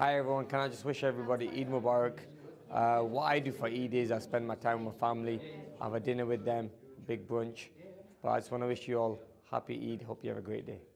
Hi everyone, can I just wish everybody Eid Mubarak. What I do for Eid is I spend my time with my family, have a dinner with them, big brunch. But I just want to wish you all happy Eid, hope you have a great day.